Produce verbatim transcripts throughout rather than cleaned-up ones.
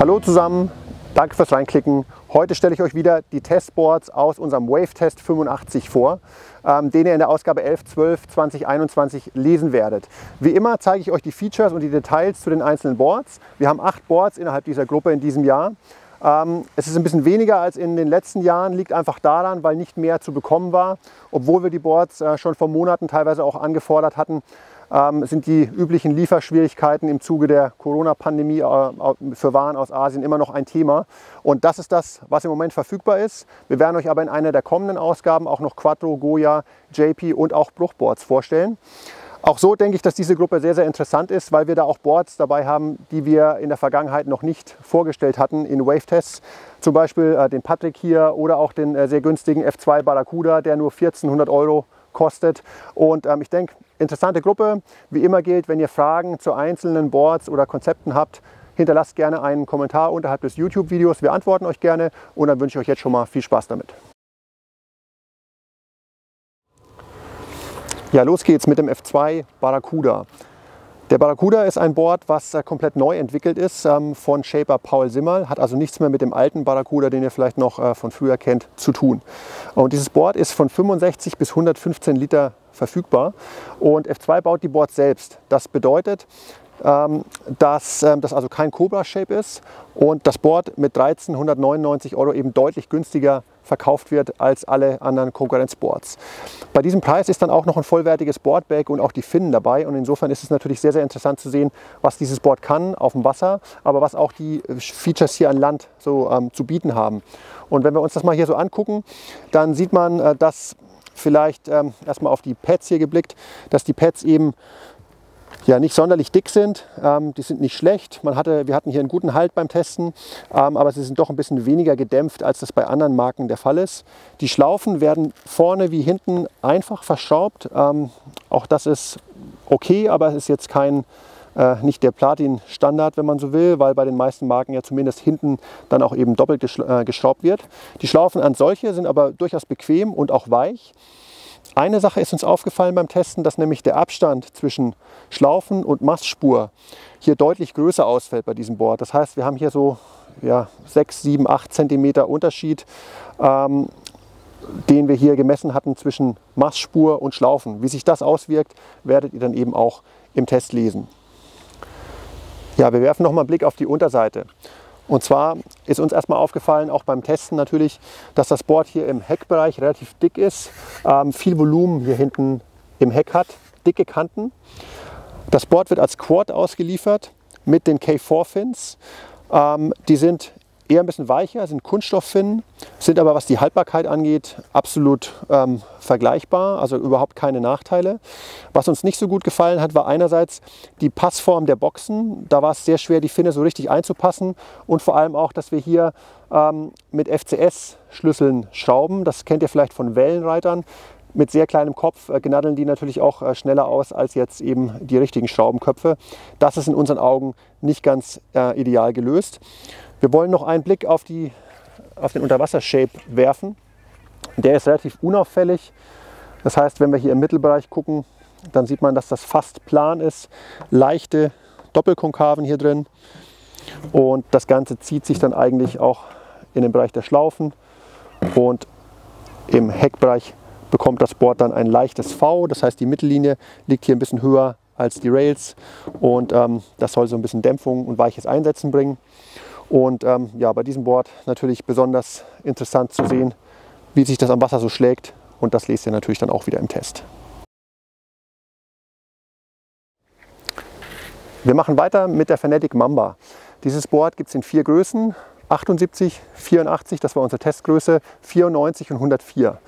Hallo zusammen, danke fürs Reinklicken. Heute stelle ich euch wieder die Testboards aus unserem Wave Test fünfundachtzig vor, ähm, den ihr in der Ausgabe elf zwölf zweitausendeinundzwanzig lesen werdet. Wie immer zeige ich euch die Features und die Details zu den einzelnen Boards. Wir haben acht Boards innerhalb dieser Gruppe in diesem Jahr. Ähm, es ist ein bisschen weniger als in den letzten Jahren, liegt einfach daran, weil nicht mehr zu bekommen war. Obwohl wir die Boards äh, schon vor Monaten teilweise auch angefordert hatten, ähm, sind die üblichen Lieferschwierigkeiten im Zuge der Corona-Pandemie äh, für Waren aus Asien immer noch ein Thema. Und das ist das, was im Moment verfügbar ist. Wir werden euch aber in einer der kommenden Ausgaben auch noch Quattro, Goya, J P und auch Bruchboards vorstellen. Auch so denke ich, dass diese Gruppe sehr, sehr interessant ist, weil wir da auch Boards dabei haben, die wir in der Vergangenheit noch nicht vorgestellt hatten in Wave-Tests. Zum Beispiel äh, den Patrick hier oder auch den äh, sehr günstigen F zwei Barracuda, der nur vierzehnhundert Euro kostet. Und ähm, ich denke, interessante Gruppe. Wie immer gilt, wenn ihr Fragen zu einzelnen Boards oder Konzepten habt, hinterlasst gerne einen Kommentar unterhalb des YouTube-Videos. Wir antworten euch gerne und dann wünsche ich euch jetzt schon mal viel Spaß damit. Ja, los geht's mit dem F zwei Barracuda. Der Barracuda ist ein Board, was komplett neu entwickelt ist ähm, von Shaper Paul Simmerl, hat also nichts mehr mit dem alten Barracuda, den ihr vielleicht noch äh, von früher kennt, zu tun. Und dieses Board ist von fünfundsechzig bis hundertfünfzehn Liter verfügbar und F zwei baut die Boards selbst. Das bedeutet, ähm, dass ähm, das also kein Cobra-Shape ist und das Board mit dreizehnhundertneunundneunzig Euro eben deutlich günstiger verkauft wird als alle anderen Konkurrenzboards. Bei diesem Preis ist dann auch noch ein vollwertiges Boardback und auch die Finnen dabei und insofern ist es natürlich sehr, sehr interessant zu sehen, was dieses Board kann auf dem Wasser, aber was auch die Features hier an Land so ähm, zu bieten haben. Und wenn wir uns das mal hier so angucken, dann sieht man, äh, dass vielleicht ähm, erstmal auf die Pads hier geblickt, dass die Pads eben ja nicht sonderlich dick sind, ähm, die sind nicht schlecht, man hatte, wir hatten hier einen guten Halt beim Testen, ähm, aber sie sind doch ein bisschen weniger gedämpft, als das bei anderen Marken der Fall ist. Die Schlaufen werden vorne wie hinten einfach verschraubt, ähm, auch das ist okay, aber es ist jetzt kein, äh, nicht der Platin-Standard, wenn man so will, weil bei den meisten Marken ja zumindest hinten dann auch eben doppelt geschla- äh, geschraubt wird. Die Schlaufen an solche sind aber durchaus bequem und auch weich. Eine Sache ist uns aufgefallen beim Testen, dass nämlich der Abstand zwischen Schlaufen und Mastspur hier deutlich größer ausfällt bei diesem Board. Das heißt, wir haben hier so ja, sechs, sieben, acht Zentimeter Unterschied, ähm, den wir hier gemessen hatten zwischen Mastspur und Schlaufen. Wie sich das auswirkt, werdet ihr dann eben auch im Test lesen. Ja, wir werfen nochmal einen Blick auf die Unterseite. Und zwar ist uns erstmal aufgefallen, auch beim Testen natürlich, dass das Board hier im Heckbereich relativ dick ist, ähm, viel Volumen hier hinten im Heck hat, dicke Kanten. Das Board wird als Quad ausgeliefert mit den K vier Fins. Ähm, die sind eher ein bisschen weicher, sind Kunststofffinnen, sind aber, was die Haltbarkeit angeht, absolut ähm, vergleichbar, also überhaupt keine Nachteile. Was uns nicht so gut gefallen hat, war einerseits die Passform der Boxen. Da war es sehr schwer, die Finne so richtig einzupassen und vor allem auch, dass wir hier ähm, mit F C S-Schlüsseln schrauben. Das kennt ihr vielleicht von Wellenreitern. Mit sehr kleinem Kopf äh, gnaddeln die natürlich auch äh, schneller aus als jetzt eben die richtigen Schraubenköpfe. Das ist in unseren Augen nicht ganz äh, ideal gelöst. Wir wollen noch einen Blick auf, die, auf den Unterwassershape werfen. Der ist relativ unauffällig. Das heißt, wenn wir hier im Mittelbereich gucken, dann sieht man, dass das fast plan ist. Leichte Doppelkonkaven hier drin. Und das Ganze zieht sich dann eigentlich auch in den Bereich der Schlaufen. Und im Heckbereich bekommt das Board dann ein leichtes V. Das heißt, die Mittellinie liegt hier ein bisschen höher als die Rails. Und ähm, das soll so ein bisschen Dämpfung und weiches Einsetzen bringen. Und ähm, ja, bei diesem Board natürlich besonders interessant zu sehen, wie sich das am Wasser so schlägt. Und das lest ihr natürlich dann auch wieder im Test. Wir machen weiter mit der Fanatic Mamba. Dieses Board gibt es in vier Größen. achtundsiebzig, vierundachtzig, das war unsere Testgröße, vierundneunzig und hundertvier.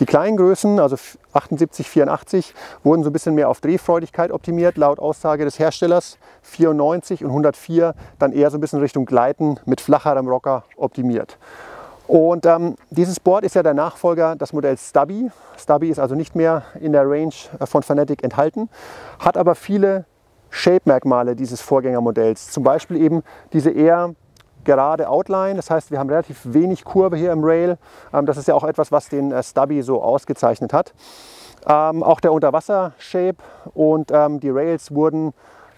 Die kleinen Größen, also achtundsiebzig, vierundachtzig, wurden so ein bisschen mehr auf Drehfreudigkeit optimiert, laut Aussage des Herstellers. vierundneunzig und hundertvier dann eher so ein bisschen Richtung Gleiten mit flacherem Rocker optimiert. Und ähm, dieses Board ist ja der Nachfolger, das Modell Stubby. Stubby ist also nicht mehr in der Range von Fanatic enthalten, hat aber viele Shape-Merkmale dieses Vorgängermodells. Zum Beispiel eben diese eher gerade Outline, das heißt, wir haben relativ wenig Kurve hier im Rail. Das ist ja auch etwas, was den Stubby so ausgezeichnet hat. Auch der Unterwasser-Shape und die Rails wurden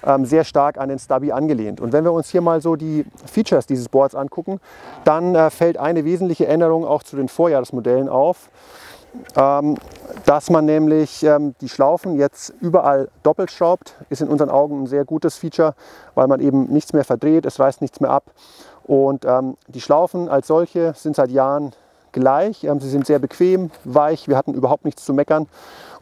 ähm, sehr stark an den Stubby angelehnt. Und wenn wir uns hier mal so die Features dieses Boards angucken, dann äh, fällt eine wesentliche Änderung auch zu den Vorjahresmodellen auf, ähm, dass man nämlich ähm, die Schlaufen jetzt überall doppelt schraubt. Ist in unseren Augen ein sehr gutes Feature, weil man eben nichts mehr verdreht, es reißt nichts mehr ab. Und ähm, die Schlaufen als solche sind seit Jahren gleich. Ähm, sie sind sehr bequem, weich, wir hatten überhaupt nichts zu meckern.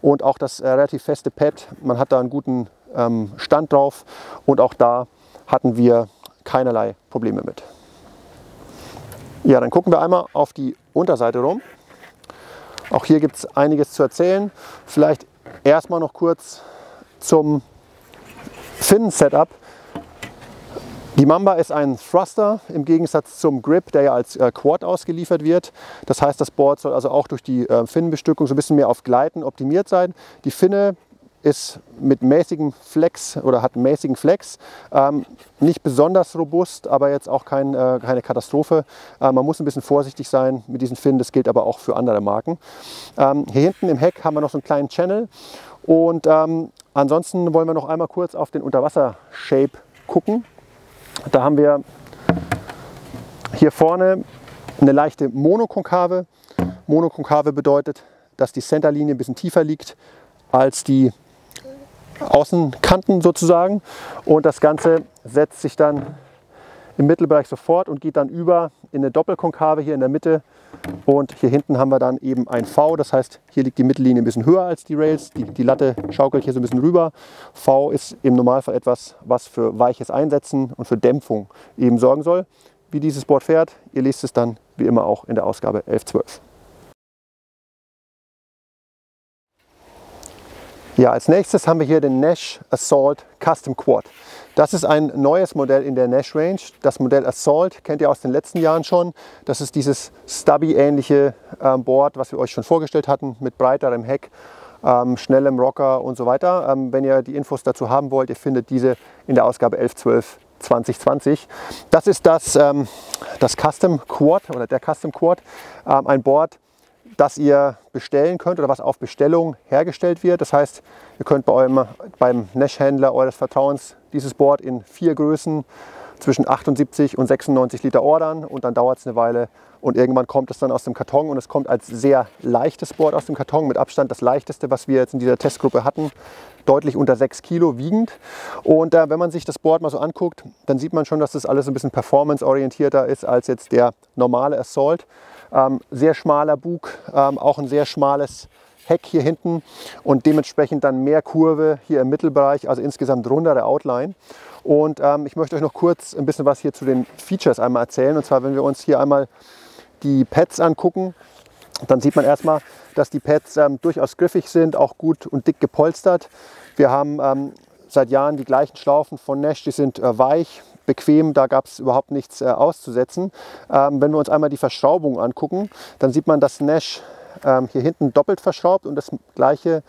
Und auch das äh, relativ feste Pad, man hat da einen guten ähm, Stand drauf und auch da hatten wir keinerlei Probleme mit. Ja, dann gucken wir einmal auf die Unterseite rum. Auch hier gibt es einiges zu erzählen. Vielleicht erstmal noch kurz zum Fin-Setup. Die Mamba ist ein Thruster im Gegensatz zum Grip, der ja als äh, Quad ausgeliefert wird. Das heißt, das Board soll also auch durch die äh, Finnenbestückung so ein bisschen mehr auf Gleiten optimiert sein. Die Finne ist mit mäßigem Flex oder hat mäßigen Flex. Ähm, nicht besonders robust, aber jetzt auch kein, äh, keine Katastrophe. Äh, man muss ein bisschen vorsichtig sein mit diesen Finnen, das gilt aber auch für andere Marken. Ähm, hier hinten im Heck haben wir noch so einen kleinen Channel und ähm, ansonsten wollen wir noch einmal kurz auf den Unterwasser-Shape gucken. Da haben wir hier vorne eine leichte Monokonkave. Monokonkave bedeutet, dass die Centerlinie ein bisschen tiefer liegt als die Außenkanten sozusagen. Und das Ganze setzt sich dann im Mittelbereich sofort und geht dann über in eine Doppelkonkave hier in der Mitte. Und hier hinten haben wir dann eben ein V. Das heißt, hier liegt die Mittellinie ein bisschen höher als die Rails. Die, die Latte schaukelt hier so ein bisschen rüber. V ist im Normalfall etwas, was für weiches Einsetzen und für Dämpfung eben sorgen soll. Wie dieses Board fährt, ihr lest es dann wie immer auch in der Ausgabe elf zwölf. Ja, als nächstes haben wir hier den Naish Assault Custom Quad. Das ist ein neues Modell in der Naish Range. Das Modell Assault kennt ihr aus den letzten Jahren schon. Das ist dieses Stubby-ähnliche ähm, Board, was wir euch schon vorgestellt hatten, mit breiterem Heck, ähm, schnellem Rocker und so weiter. Ähm, wenn ihr die Infos dazu haben wollt, ihr findet diese in der Ausgabe elf zwölf zwanzig zwanzig. Das ist das, ähm, das Custom Quad oder der Custom Quad, ähm, ein Board, das ihr bestellen könnt oder was auf Bestellung hergestellt wird. Das heißt, ihr könnt bei eurem, beim Naish-Händler eures Vertrauens dieses Board in vier Größen zwischen achtundsiebzig und sechsundneunzig Liter ordern und dann dauert es eine Weile und irgendwann kommt es dann aus dem Karton und es kommt als sehr leichtes Board aus dem Karton, mit Abstand das leichteste, was wir jetzt in dieser Testgruppe hatten, deutlich unter sechs Kilo wiegend. Und äh, wenn man sich das Board mal so anguckt, dann sieht man schon, dass das alles ein bisschen performanceorientierter ist als jetzt der normale Assault. Ähm, sehr schmaler Bug, ähm, auch ein sehr schmales Heck hier hinten und dementsprechend dann mehr Kurve hier im Mittelbereich, also insgesamt rundere Outline. Und ähm, ich möchte euch noch kurz ein bisschen was hier zu den Features einmal erzählen. Und zwar, wenn wir uns hier einmal die Pads angucken, dann sieht man erstmal, dass die Pads ähm, durchaus griffig sind, auch gut und dick gepolstert. Wir haben ähm, seit Jahren die gleichen Schlaufen von Naish, die sind äh, weich, bequem, da gab es überhaupt nichts äh, auszusetzen. Ähm, wenn wir uns einmal die Verschraubung angucken, dann sieht man, dass Naish ähm, hier hinten doppelt verschraubt und das gleiche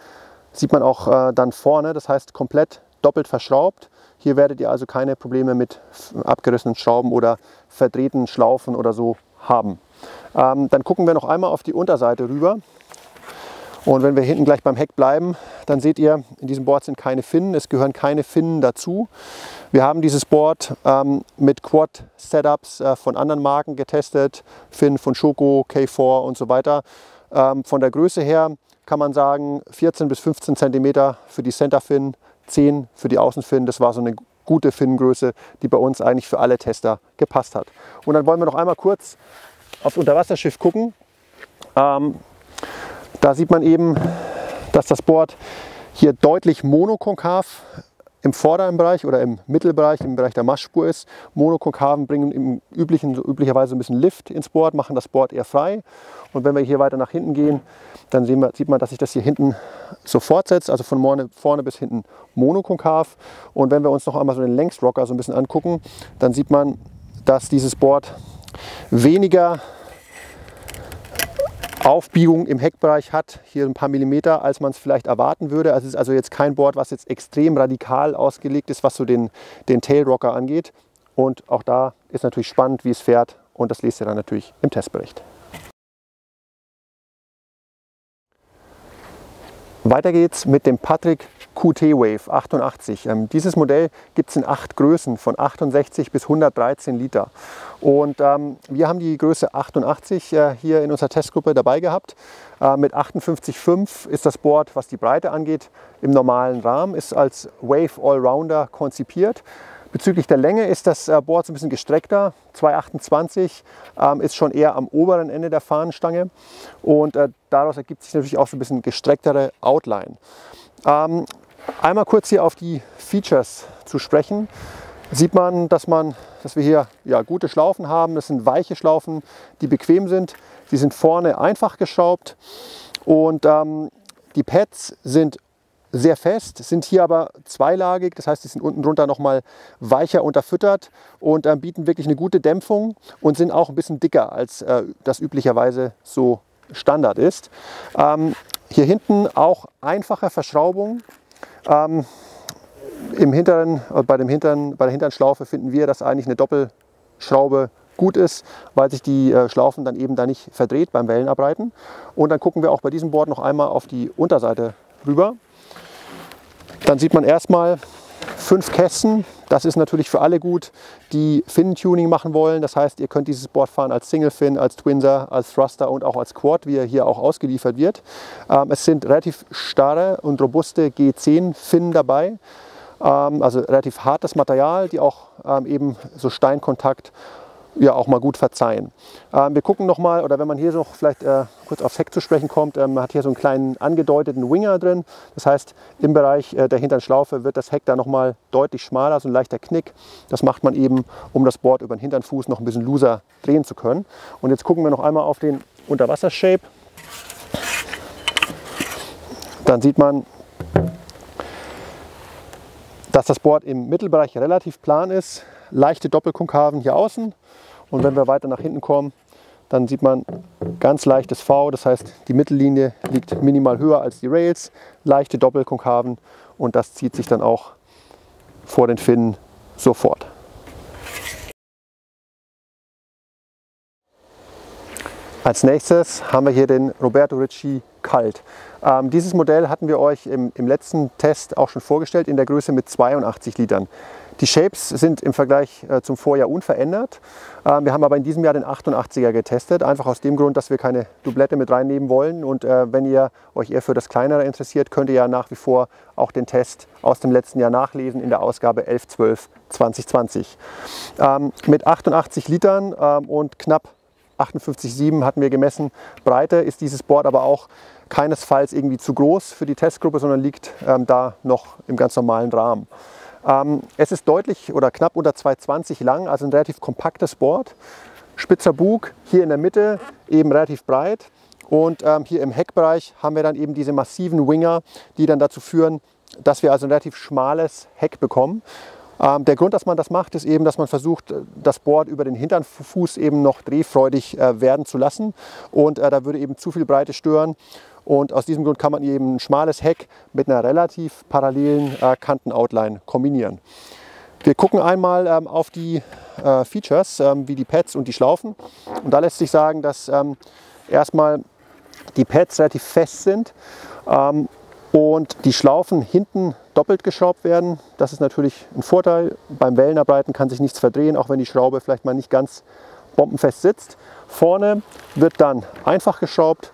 sieht man auch äh, dann vorne, das heißt komplett doppelt verschraubt. Hier werdet ihr also keine Probleme mit abgerissenen Schrauben oder verdrehten Schlaufen oder so haben. Ähm, dann gucken wir noch einmal auf die Unterseite rüber. Und wenn wir hinten gleich beim Heck bleiben, dann seht ihr, in diesem Board sind keine Finnen, es gehören keine Finnen dazu. Wir haben dieses Board ähm, mit Quad-Setups äh, von anderen Marken getestet, Finn von Schoko, K vier und so weiter. Ähm, von der Größe her kann man sagen, vierzehn bis fünfzehn Zentimeter für die Center-Fin, zehn für die Außenfin. Das war so eine gute Finnengröße, die bei uns eigentlich für alle Tester gepasst hat. Und dann wollen wir noch einmal kurz aufs Unterwasserschiff gucken. Ähm, Da sieht man eben, dass das Board hier deutlich monokonkav im vorderen Bereich oder im Mittelbereich, im Bereich der Maschspur ist. Monokonkaven bringen im üblichen, so üblicherweise ein bisschen Lift ins Board, machen das Board eher frei. Und wenn wir hier weiter nach hinten gehen, dann sehen wir, sieht man, dass sich das hier hinten so fortsetzt, also von vorne, vorne bis hinten monokonkav. Und wenn wir uns noch einmal so den Längsrocker so ein bisschen angucken, dann sieht man, dass dieses Board weniger Aufbiegung im Heckbereich hat, hier ein paar Millimeter, als man es vielleicht erwarten würde. Also es ist also jetzt kein Board, was jetzt extrem radikal ausgelegt ist, was so den, den Tailrocker angeht. Und auch da ist natürlich spannend, wie es fährt und das lest ihr dann natürlich im Testbericht. Weiter geht's mit dem Patrick Q T-Wave achtundachtzig. Ähm, dieses Modell gibt es in acht Größen, von achtundsechzig bis hundertdreizehn Liter. Und ähm, wir haben die Größe achtundachtzig äh, hier in unserer Testgruppe dabei gehabt. Äh, mit achtundfünfzig Komma fünf ist das Board, was die Breite angeht, im normalen Rahmen, ist als Wave Allrounder konzipiert. Bezüglich der Länge ist das Board so ein bisschen gestreckter, zwei Komma achtundzwanzig, ähm, ist schon eher am oberen Ende der Fahnenstange und äh, daraus ergibt sich natürlich auch so ein bisschen gestrecktere Outline. Ähm, einmal kurz hier auf die Features zu sprechen, sieht man, dass, man, dass wir hier ja, gute Schlaufen haben. Das sind weiche Schlaufen, die bequem sind, die sind vorne einfach geschraubt und ähm, die Pads sind sehr fest, sind hier aber zweilagig, das heißt, die sind unten drunter nochmal weicher unterfüttert und äh, bieten wirklich eine gute Dämpfung und sind auch ein bisschen dicker, als äh, das üblicherweise so Standard ist. Ähm, hier hinten auch einfache Verschraubung. Ähm, im hinteren, bei, dem hinteren, bei der hinteren Schlaufe finden wir, dass eigentlich eine Doppelschraube gut ist, weil sich die äh, Schlaufen dann eben da nicht verdreht beim Wellenabreiten. Und dann gucken wir auch bei diesem Board noch einmal auf die Unterseite rüber. Dann sieht man erstmal fünf Kästen. Das ist natürlich für alle gut, die Fin-Tuning machen wollen. Das heißt, ihr könnt dieses Board fahren als Single-Fin, als Twinser, als Thruster und auch als Quad, wie er hier auch ausgeliefert wird. Ähm, es sind relativ starre und robuste G zehn Finnen dabei. Ähm, also relativ hartes Material, die auch ähm, eben so Steinkontakt ja auch mal gut verzeihen. Ähm, wir gucken nochmal, oder wenn man hier noch vielleicht äh, kurz aufs Heck zu sprechen kommt, ähm, man hat hier so einen kleinen angedeuteten Winger drin. Das heißt, im Bereich äh, der hinteren Schlaufe wird das Heck da nochmal deutlich schmaler, so ein leichter Knick. Das macht man eben, um das Board über den hinteren Fuß noch ein bisschen looser drehen zu können. Und jetzt gucken wir noch einmal auf den Unterwasser-Shape. Dann sieht man, dass das Board im Mittelbereich relativ plan ist. Leichte Doppelkonkaven hier außen. Und wenn wir weiter nach hinten kommen, dann sieht man ganz leichtes V, das heißt, die Mittellinie liegt minimal höher als die Rails, leichte Doppelkonkaven und das zieht sich dann auch vor den Finnen sofort. Als nächstes haben wir hier den Roberto Ricci Cult. Ähm, dieses Modell hatten wir euch im, im letzten Test auch schon vorgestellt, in der Größe mit zweiundachtzig Litern. Die Shapes sind im Vergleich äh, zum Vorjahr unverändert. Ähm, wir haben aber in diesem Jahr den achtundachtziger getestet, einfach aus dem Grund, dass wir keine Doublette mit reinnehmen wollen. Und äh, wenn ihr euch eher für das Kleinere interessiert, könnt ihr ja nach wie vor auch den Test aus dem letzten Jahr nachlesen in der Ausgabe elf zwölf zweitausendzwanzig. Ähm, mit achtundachtzig Litern ähm, und knapp achtundfünfzig Komma sieben hatten wir gemessen. Breite ist dieses Board aber auch keinesfalls irgendwie zu groß für die Testgruppe, sondern liegt ähm, da noch im ganz normalen Rahmen. Ähm, es ist deutlich oder knapp unter zwei Komma zwanzig lang, also ein relativ kompaktes Board. Spitzer Bug, hier in der Mitte eben relativ breit und ähm, hier im Heckbereich haben wir dann eben diese massiven Winger, die dann dazu führen, dass wir also ein relativ schmales Heck bekommen. Ähm, der Grund, dass man das macht, ist eben, dass man versucht, das Board über den hinteren Fuß eben noch drehfreudig äh, werden zu lassen und äh, da würde eben zu viel Breite stören. Und aus diesem Grund kann man eben ein schmales Heck mit einer relativ parallelen äh, Kantenoutline kombinieren. Wir gucken einmal ähm, auf die äh, Features, ähm, wie die Pads und die Schlaufen. Und da lässt sich sagen, dass ähm, erstmal die Pads relativ fest sind ähm, und die Schlaufen hinten doppelt geschraubt werden. Das ist natürlich ein Vorteil. Beim Wellenabreiten kann sich nichts verdrehen, auch wenn die Schraube vielleicht mal nicht ganz bombenfest sitzt. Vorne wird dann einfach geschraubt.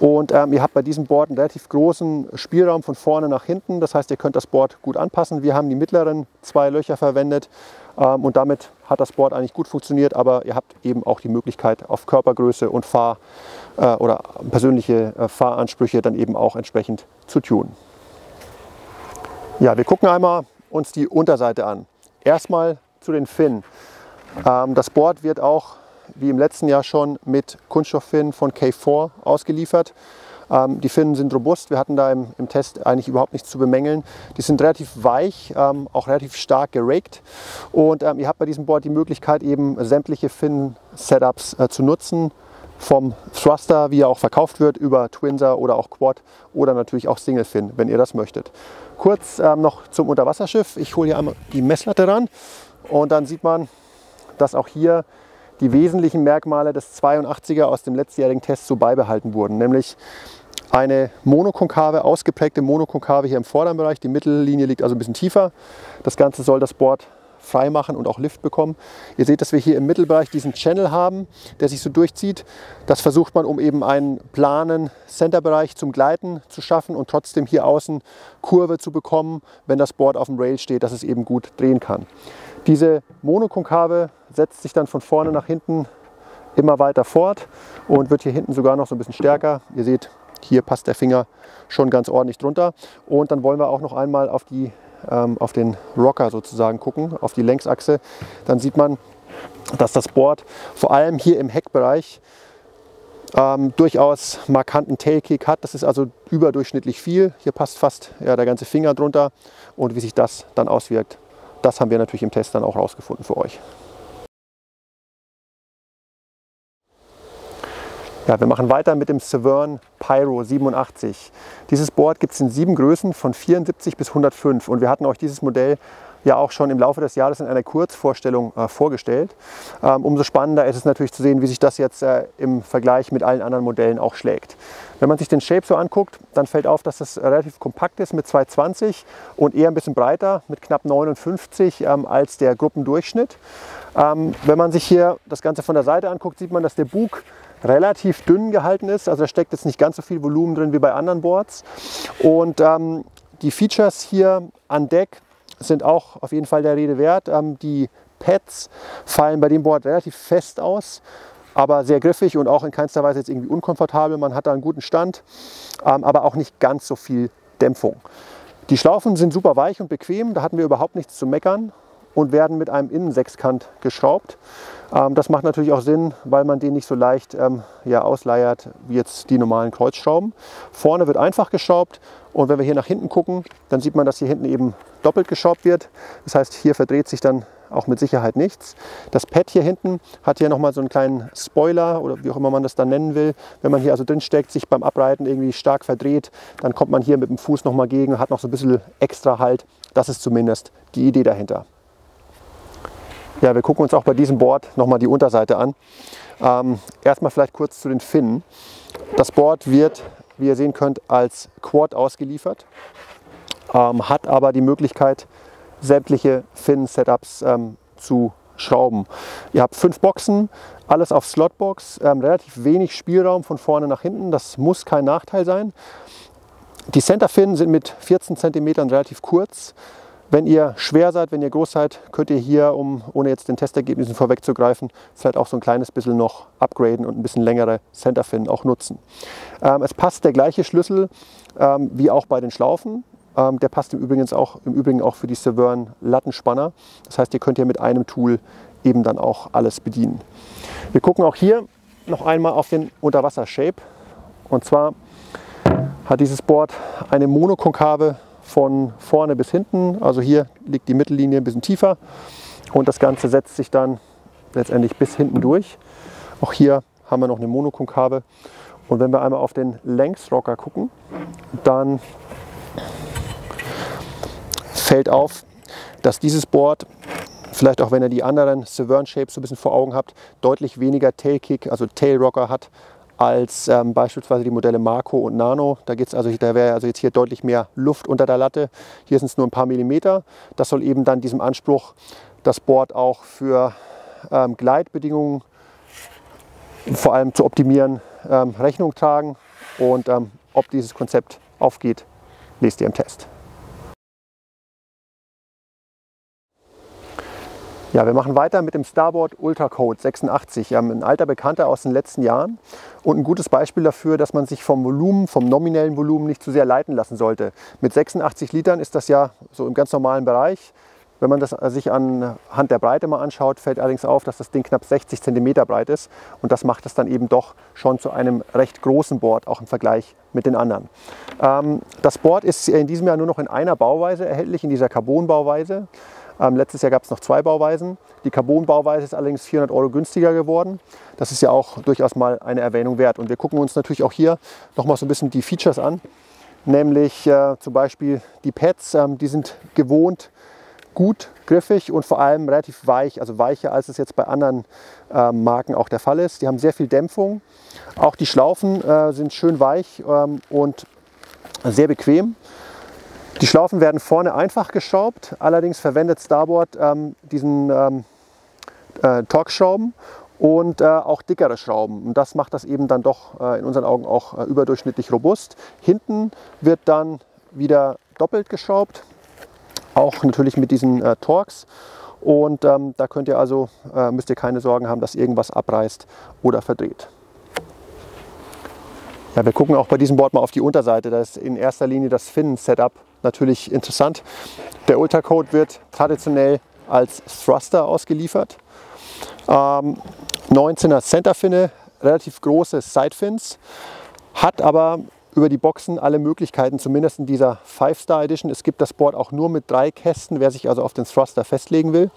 Und ähm, ihr habt bei diesem Board einen relativ großen Spielraum von vorne nach hinten. Das heißt, ihr könnt das Board gut anpassen. Wir haben die mittleren zwei Löcher verwendet ähm, und damit hat das Board eigentlich gut funktioniert. Aber ihr habt eben auch die Möglichkeit, auf Körpergröße und Fahr- äh, oder persönliche äh, Fahransprüche dann eben auch entsprechend zu tunen. Ja, wir gucken einmal uns die Unterseite an. Erstmal zu den Finnen. Ähm, das Board wird auch wie im letzten Jahr schon mit Kunststofffinnen von K vier ausgeliefert. Ähm, die Finnen sind robust, wir hatten da im, im Test eigentlich überhaupt nichts zu bemängeln. Die sind relativ weich, ähm, auch relativ stark geraked und ähm, ihr habt bei diesem Board die Möglichkeit eben sämtliche Fin-Setups äh, zu nutzen. Vom Thruster, wie er auch verkauft wird, über Twinser oder auch Quad oder natürlich auch Single Fin, wenn ihr das möchtet. Kurz ähm, noch zum Unterwasserschiff. Ich hole hier einmal die Messlatte ran und dann sieht man, dass auch hier die wesentlichen Merkmale des zweiundachtziger aus dem letztjährigen Test so beibehalten wurden, nämlich eine monokonkave, ausgeprägte monokonkave hier im vorderen Bereich. Die Mittellinie liegt also ein bisschen tiefer. Das Ganze soll das Board frei machen und auch Lift bekommen. Ihr seht, dass wir hier im Mittelbereich diesen Channel haben, der sich so durchzieht. Das versucht man, um eben einen planen Centerbereich zum Gleiten zu schaffen und trotzdem hier außen Kurve zu bekommen, wenn das Board auf dem Rail steht, dass es eben gut drehen kann. Diese Monokonkave setzt sich dann von vorne nach hinten immer weiter fort und wird hier hinten sogar noch so ein bisschen stärker. Ihr seht, hier passt der Finger schon ganz ordentlich drunter. Und dann wollen wir auch noch einmal auf die auf den Rocker sozusagen gucken, auf die Längsachse, dann sieht man, dass das Board vor allem hier im Heckbereich ähm, durchaus markanten Tailkick hat. Das ist also überdurchschnittlich viel. Hier passt fast ja, der ganze Finger drunter und wie sich das dann auswirkt, das haben wir natürlich im Test dann auch rausgefunden für euch. Ja, wir machen weiter mit dem Severne Pyro siebenundachtzig. Dieses Board gibt es in sieben Größen von vierundsiebzig bis hundertfünf und wir hatten euch dieses Modell ja auch schon im Laufe des Jahres in einer Kurzvorstellung äh, vorgestellt. Ähm, umso spannender ist es natürlich zu sehen, wie sich das jetzt äh, im Vergleich mit allen anderen Modellen auch schlägt. Wenn man sich den Shape so anguckt, dann fällt auf, dass das relativ kompakt ist mit zwei Komma zwanzig und eher ein bisschen breiter mit knapp neunundfünfzig ähm, als der Gruppendurchschnitt. Ähm, wenn man sich hier das Ganze von der Seite anguckt, sieht man, dass der Bug relativ dünn gehalten ist, also da steckt jetzt nicht ganz so viel Volumen drin wie bei anderen Boards. Und ähm, die Features hier an Deck sind auch auf jeden Fall der Rede wert. Ähm, die Pads fallen bei dem Board relativ fest aus, aber sehr griffig und auch in keinster Weise jetzt irgendwie unkomfortabel. Man hat da einen guten Stand, ähm, aber auch nicht ganz so viel Dämpfung. Die Schlaufen sind super weich und bequem, da hatten wir überhaupt nichts zu meckern. Und werden mit einem Innensechskant geschraubt. Ähm, das macht natürlich auch Sinn, weil man den nicht so leicht ähm, ja, ausleiert wie jetzt die normalen Kreuzschrauben. Vorne wird einfach geschraubt und wenn wir hier nach hinten gucken, dann sieht man, dass hier hinten eben doppelt geschraubt wird. Das heißt, hier verdreht sich dann auch mit Sicherheit nichts. Das Pad hier hinten hat hier nochmal so einen kleinen Spoiler oder wie auch immer man das dann nennen will. Wenn man hier also drin steckt, sich beim Abreiten irgendwie stark verdreht, dann kommt man hier mit dem Fuß nochmal gegen, hat noch so ein bisschen extra Halt. Das ist zumindest die Idee dahinter. Ja, wir gucken uns auch bei diesem Board nochmal die Unterseite an. Ähm, erstmal vielleicht kurz zu den Finnen. Das Board wird, wie ihr sehen könnt, als Quad ausgeliefert, ähm, hat aber die Möglichkeit, sämtliche Finnen-Setups ähm, zu schrauben. Ihr habt fünf Boxen, alles auf Slotbox, ähm, relativ wenig Spielraum von vorne nach hinten. Das muss kein Nachteil sein. Die Centerfinnen sind mit vierzehn Zentimeter relativ kurz. Wenn ihr schwer seid, wenn ihr groß seid, könnt ihr hier, um, ohne jetzt den Testergebnissen vorwegzugreifen, vielleicht auch so ein kleines bisschen noch upgraden und ein bisschen längere Centerfin auch nutzen. Ähm, es passt der gleiche Schlüssel ähm, wie auch bei den Schlaufen. Ähm, der passt im Übrigen auch, im Übrigen auch für die Severne Lattenspanner. Das heißt, ihr könnt hier mit einem Tool eben dann auch alles bedienen. Wir gucken auch hier noch einmal auf den Unterwasser-Shape. Und zwar hat dieses Board eine monokonkave von vorne bis hinten, also hier liegt die Mittellinie ein bisschen tiefer und das Ganze setzt sich dann letztendlich bis hinten durch. Auch hier haben wir noch eine Monokonkave und wenn wir einmal auf den Längsrocker gucken, dann fällt auf, dass dieses Board, vielleicht auch wenn ihr die anderen Severne Shapes so ein bisschen vor Augen habt, deutlich weniger Tailkick, also Tailrocker hat, als ähm, beispielsweise die Modelle Marco und Nano. Da geht's also, da wäre also jetzt hier deutlich mehr Luft unter der Latte. Hier sind es nur ein paar Millimeter. Das soll eben dann diesem Anspruch, das Board auch für ähm, Gleitbedingungen vor allem zu optimieren, ähm, Rechnung tragen. Und ähm, ob dieses Konzept aufgeht, lest ihr im Test. Ja, wir machen weiter mit dem Starboard Ultrakode sechsundachtzig, ein alter Bekannter aus den letzten Jahren und ein gutes Beispiel dafür, dass man sich vom Volumen, vom nominellen Volumen nicht zu sehr leiten lassen sollte. Mit sechsundachtzig Litern ist das ja so im ganz normalen Bereich. Wenn man das sich anhand der Breite mal anschaut, fällt allerdings auf, dass das Ding knapp sechzig Zentimeter breit ist und das macht es dann eben doch schon zu einem recht großen Board, auch im Vergleich mit den anderen. Ähm, das Board ist in diesem Jahr nur noch in einer Bauweise erhältlich, in dieser Carbon-Bauweise. Ähm, letztes Jahr gab es noch zwei Bauweisen. Die Carbon-Bauweise ist allerdings vierhundert Euro günstiger geworden. Das ist ja auch durchaus mal eine Erwähnung wert. Und wir gucken uns natürlich auch hier nochmal so ein bisschen die Features an. Nämlich äh, zum Beispiel die Pads, ähm, die sind gewohnt gut griffig und vor allem relativ weich, also weicher als es jetzt bei anderen äh, Marken auch der Fall ist. Die haben sehr viel Dämpfung, auch die Schlaufen äh, sind schön weich ähm, und sehr bequem. Die Schlaufen werden vorne einfach geschraubt, allerdings verwendet Starboard ähm, diesen ähm, äh, Torx-Schrauben und äh, auch dickere Schrauben. Und das macht das eben dann doch äh, in unseren Augen auch äh, überdurchschnittlich robust. Hinten wird dann wieder doppelt geschraubt, auch natürlich mit diesen äh, Torx. Und ähm, da könnt ihr also, äh, müsst ihr keine Sorgen haben, dass irgendwas abreißt oder verdreht. Ja, wir gucken auch bei diesem Board mal auf die Unterseite. Da ist in erster Linie das Finnen-Setup natürlich interessant. Der Ultracode wird traditionell als Thruster ausgeliefert. Ähm, neunzehner Centerfinne, relativ große Sidefins, hat aber über die Boxen alle Möglichkeiten, zumindest in dieser Five Star Edition. Es gibt das Board auch nur mit drei Kästen, wer sich also auf den Thruster festlegen will.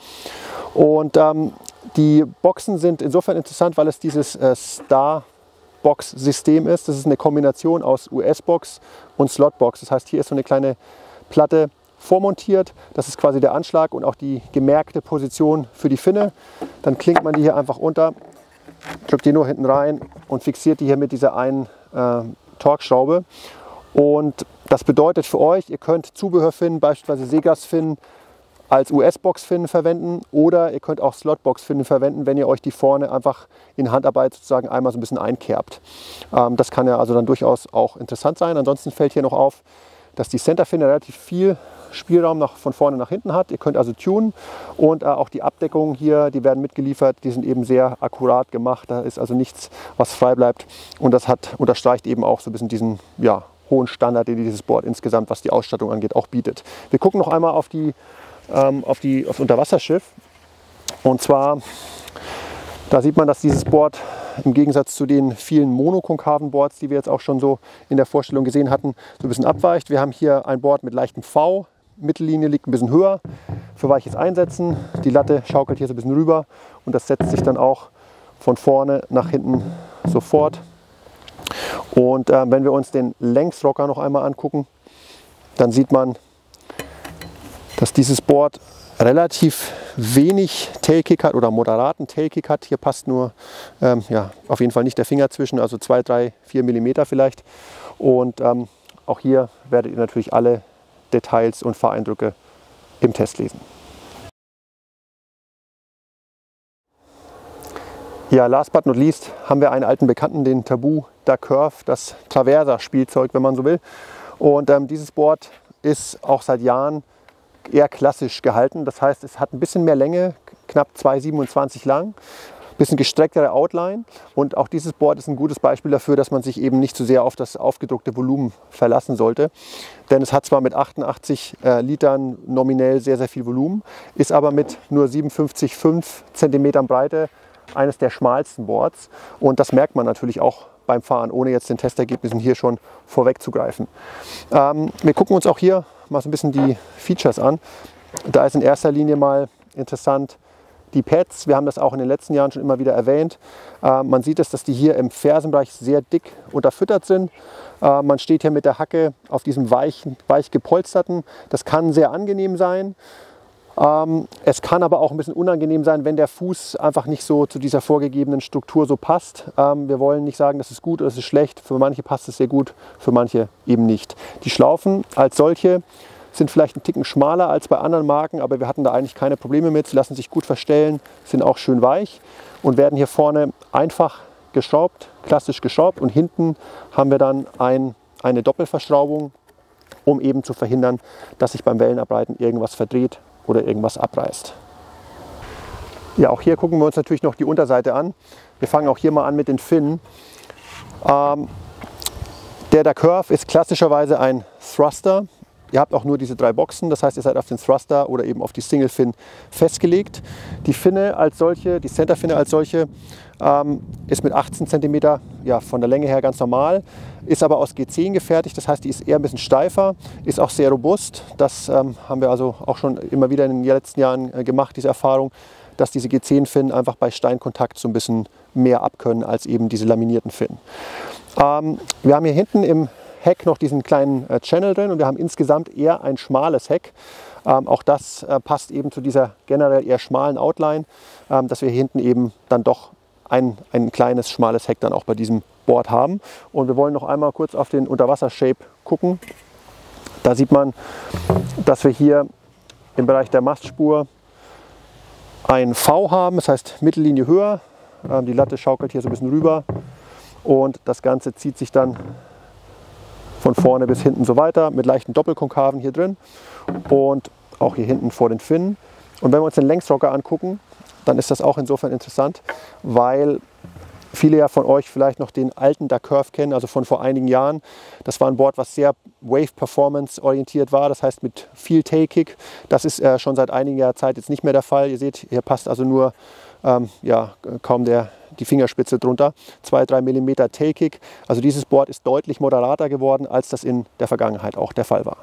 Und ähm, die Boxen sind insofern interessant, weil es dieses äh, Star-Box-System ist. Das ist eine Kombination aus U S-Box und Slot-Box. Das heißt, hier ist so eine kleine Platte vormontiert. Das ist quasi der Anschlag und auch die gemerkte Position für die Finne. Dann klingt man die hier einfach unter, drückt die nur hinten rein und fixiert die hier mit dieser einen äh, Torx-Schraube. Und das bedeutet für euch, ihr könnt Zubehörfinnen, beispielsweise Segas-Finnen, als U S-Box-Finnen verwenden oder ihr könnt auch Slot-Box-Finnen verwenden, wenn ihr euch die vorne einfach in Handarbeit sozusagen einmal so ein bisschen einkerbt. Ähm, das kann ja also dann durchaus auch interessant sein. Ansonsten fällt hier noch auf, dass die Centerfinne relativ viel Spielraum nach, von vorne nach hinten hat. Ihr könnt also tunen und äh, auch die Abdeckungen hier, die werden mitgeliefert, die sind eben sehr akkurat gemacht, da ist also nichts, was frei bleibt und das hat, unterstreicht eben auch so ein bisschen diesen ja, hohen Standard, den dieses Board insgesamt, was die Ausstattung angeht, auch bietet. Wir gucken noch einmal auf, die, ähm, auf, die, auf das Unterwasserschiff und zwar, da sieht man, dass dieses Board im Gegensatz zu den vielen monokonkaven Boards, die wir jetzt auch schon so in der Vorstellung gesehen hatten, so ein bisschen abweicht. Wir haben hier ein Board mit leichtem V, Mittellinie liegt ein bisschen höher für weiches Einsetzen. Die Latte schaukelt hier so ein bisschen rüber und das setzt sich dann auch von vorne nach hinten sofort. Und äh, wenn wir uns den Längsrocker noch einmal angucken, dann sieht man, dass dieses Board relativ wenig Tailkick hat oder moderaten Tailkick hat. Hier passt nur ähm, ja, auf jeden Fall nicht der Finger zwischen, also zwei, drei, vier Millimeter vielleicht. Und ähm, auch hier werdet ihr natürlich alle Details und Fahreindrücke im Test lesen. Ja, last but not least haben wir einen alten Bekannten, den Tabou Da Curve, das Traversa-Spielzeug, wenn man so will. Und ähm, dieses Board ist auch seit Jahren eher klassisch gehalten. Das heißt, es hat ein bisschen mehr Länge, knapp zwei Komma siebenundzwanzig lang, bisschen gestrecktere Outline und auch dieses Board ist ein gutes Beispiel dafür, dass man sich eben nicht zu sehr auf das aufgedruckte Volumen verlassen sollte. Denn es hat zwar mit achtundachtzig äh, Litern nominell sehr, sehr viel Volumen, ist aber mit nur siebenundfünfzig Komma fünf Zentimetern Breite eines der schmalsten Boards und das merkt man natürlich auch beim Fahren, ohne jetzt den Testergebnissen hier schon vorwegzugreifen. Ähm, wir gucken uns auch hier mal so ein bisschen die Features an. Da ist in erster Linie mal interessant die Pads. Wir haben das auch in den letzten Jahren schon immer wieder erwähnt. Äh, man sieht es, dass die hier im Fersenbereich sehr dick unterfüttert sind. Äh, man steht hier mit der Hacke auf diesem weichen, weich gepolsterten. Das kann sehr angenehm sein. Ähm, es kann aber auch ein bisschen unangenehm sein, wenn der Fuß einfach nicht so zu dieser vorgegebenen Struktur so passt. Ähm, wir wollen nicht sagen, das ist gut oder das ist schlecht. Für manche passt es sehr gut, für manche eben nicht. Die Schlaufen als solche sind vielleicht ein Ticken schmaler als bei anderen Marken, aber wir hatten da eigentlich keine Probleme mit. Sie lassen sich gut verstellen, sind auch schön weich und werden hier vorne einfach geschraubt, klassisch geschraubt. Und hinten haben wir dann ein, eine Doppelverschraubung, um eben zu verhindern, dass sich beim Wellenabreiten irgendwas verdreht oder irgendwas abreißt. Ja, auch hier gucken wir uns natürlich noch die Unterseite an. Wir fangen auch hier mal an mit den Finnen. Ähm, der Da Curve ist klassischerweise ein Thruster. Ihr habt auch nur diese drei Boxen, das heißt, ihr seid auf den Thruster oder eben auf die Single Fin festgelegt. Die Finne als solche, die Centerfinne als solche, ähm, ist mit achtzehn Zentimeter ja, von der Länge her ganz normal, ist aber aus G zehn gefertigt, das heißt, die ist eher ein bisschen steifer, ist auch sehr robust. Das ähm, haben wir also auch schon immer wieder in den letzten Jahren äh, gemacht, diese Erfahrung, dass diese G zehn-Finnen einfach bei Steinkontakt so ein bisschen mehr abkönnen als eben diese laminierten Finnen. Ähm, wir haben hier hinten im Heck noch diesen kleinen äh, Channel drin und wir haben insgesamt eher ein schmales Heck. Ähm, auch das äh, passt eben zu dieser generell eher schmalen Outline, ähm, dass wir hier hinten eben dann doch ein, ein kleines, schmales Heck dann auch bei diesem Board haben. Und wir wollen noch einmal kurz auf den Unterwasser-Shape gucken. Da sieht man, dass wir hier im Bereich der Mastspur ein V haben, das heißt Mittellinie höher. Ähm, die Latte schaukelt hier so ein bisschen rüber und das Ganze zieht sich dann von vorne bis hinten so weiter, mit leichten Doppelkonkaven hier drin und auch hier hinten vor den Finnen. Und wenn wir uns den Längsrocker angucken, dann ist das auch insofern interessant, weil viele ja von euch vielleicht noch den alten Da Curve kennen, also von vor einigen Jahren. Das war ein Board, was sehr Wave-Performance orientiert war, das heißt mit viel Tail-Kick. Das ist äh, schon seit einiger Zeit jetzt nicht mehr der Fall. Ihr seht, hier passt also nur ähm, ja, kaum der die Fingerspitze drunter, zwei bis drei Millimeter Tailkick. Also dieses Board ist deutlich moderater geworden, als das in der Vergangenheit auch der Fall war.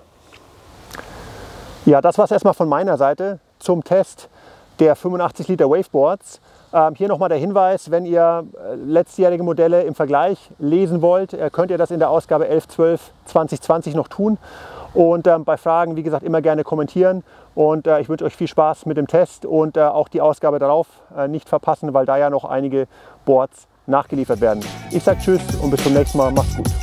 Ja, das war es erstmal von meiner Seite zum Test der fünfundachtzig Liter Waveboards. Ähm, hier nochmal der Hinweis, wenn ihr letztjährige Modelle im Vergleich lesen wollt, könnt ihr das in der Ausgabe elf zwölf zweitausendzwanzig noch tun. Und ähm, bei Fragen, wie gesagt, immer gerne kommentieren. Und äh, ich wünsche euch viel Spaß mit dem Test und äh, auch die Ausgabe darauf äh, nicht verpassen, weil da ja noch einige Boards nachgeliefert werden. Ich sage tschüss und bis zum nächsten Mal. Macht's gut.